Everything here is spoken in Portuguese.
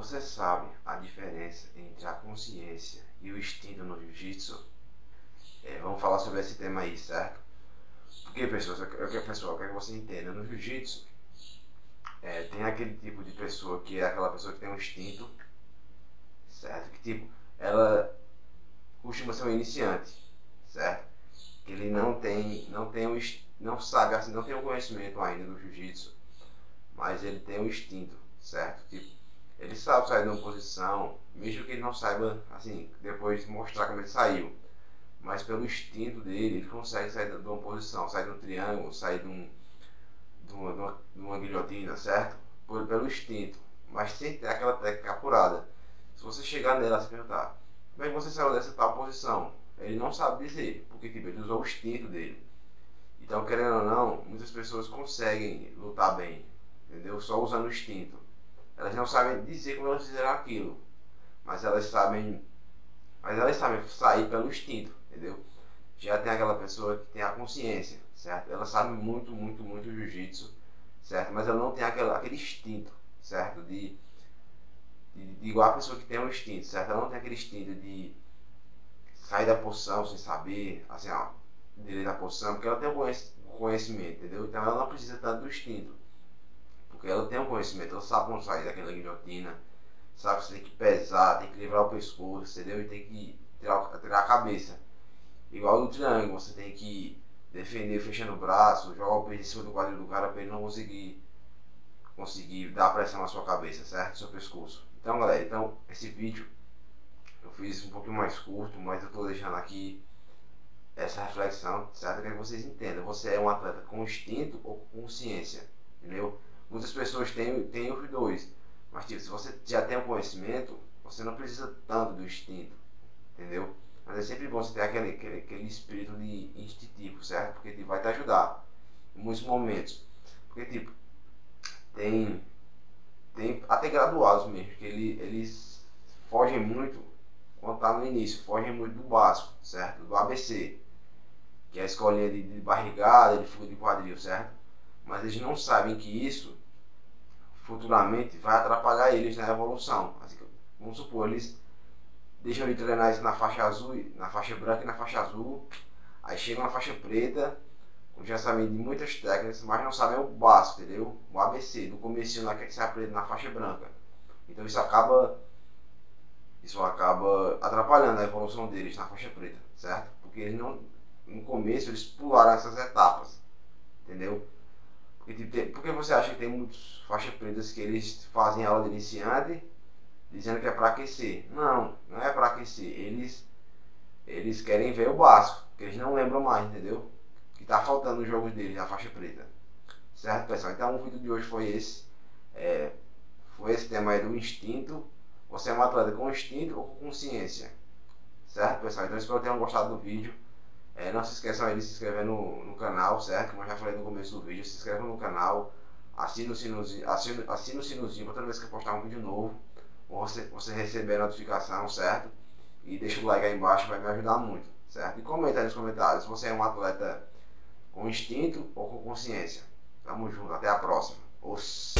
Você sabe a diferença entre a consciência e o instinto no jiu-jitsu? Vamos falar sobre esse tema aí, certo? Porque, pessoal, eu quero que você entenda. No jiu-jitsu, tem aquele tipo de pessoa que é aquela pessoa que tem um instinto, certo? Que, tipo, ela costuma ser um iniciante, certo? Que ele não tem o conhecimento ainda do jiu-jitsu, mas ele tem um instinto, certo? Tipo, ele sabe sair de uma posição, mesmo que ele não saiba, assim, depois mostrar como ele saiu. Mas pelo instinto dele, ele consegue sair de uma posição, sair de um triângulo, sair de uma guilhotina, certo? Pelo instinto, mas sem ter aquela técnica apurada. Se você chegar nela e se perguntar, como é que você saiu dessa tal posição? Ele não sabe dizer, porque tipo, ele usou o instinto dele. Então, querendo ou não, muitas pessoas conseguem lutar bem, entendeu? Só usando o instinto. Elas não sabem dizer como elas fizeram aquilo, mas elas sabem sair pelo instinto, entendeu? Já tem aquela pessoa que tem a consciência, certo? Ela sabe muito jiu-jitsu, certo? Mas ela não tem aquele instinto, certo? De igual a pessoa que tem um instinto, certo? Ela não tem aquele instinto de sair da posição sem saber, assim, ó, direito à posição, porque ela tem o conhecimento, entendeu? Então ela não precisa tanto do instinto, porque ela tem o conhecimento, ela sabe como sair daquela guilhotina, sabe que você tem que pesar, tem que livrar o pescoço, entendeu? E tem que tirar a cabeça. Igual no triângulo, você tem que defender fechando o braço, jogar o peso em cima do quadril do cara para ele não conseguir dar pressão na sua cabeça, certo? No seu pescoço. Então, galera, esse vídeo eu fiz um pouquinho mais curto, mas eu estou deixando aqui essa reflexão, certo? Eu quero que vocês entendam. Você é um atleta com instinto ou com consciência, entendeu? Muitas pessoas têm os dois. Mas tipo, se você já tem um conhecimento, você não precisa tanto do instinto, entendeu? Mas é sempre bom você ter aquele espírito de instintivo, certo? Porque ele vai te ajudar em muitos momentos. Porque tipo, tem até graduados mesmo, que eles fogem muito, quando tá no início, fogem muito do básico, certo? Do ABC, que é a escolinha de barrigada, de fuga de quadril, certo? Mas eles não sabem que isso futuramente vai atrapalhar eles na evolução. Assim, vamos supor, eles deixam de treinar isso na faixa azul, na faixa branca e na faixa azul, aí chegam na faixa preta, já sabem de muitas técnicas, mas não sabem o básico, entendeu? O ABC, do comecinho lá que você aprende na faixa branca. Então isso acaba atrapalhando a evolução deles na faixa preta, certo? Porque eles não, no começo eles pularam essas etapas, entendeu? Porque você acha que tem muitas faixas pretas que eles fazem aula de iniciante dizendo que é para aquecer? Não é para aquecer. Eles querem ver o básico, que eles não lembram mais, entendeu? Que tá faltando nos jogos deles na faixa preta, certo, pessoal? Então o vídeo de hoje foi esse. Foi esse tema aí do instinto. Você é um atleta com instinto ou com consciência, certo, pessoal? Então espero que tenham gostado do vídeo. Não se esqueçam aí de se inscrever no canal, certo? Como eu já falei no começo do vídeo, se inscrevam no canal, assina o sininho para toda vez que eu postar um vídeo novo, você receber a notificação, certo? E deixa o like aí embaixo, vai me ajudar muito, certo? E comenta aí nos comentários se você é um atleta com instinto ou com consciência. Tamo junto, até a próxima. Os...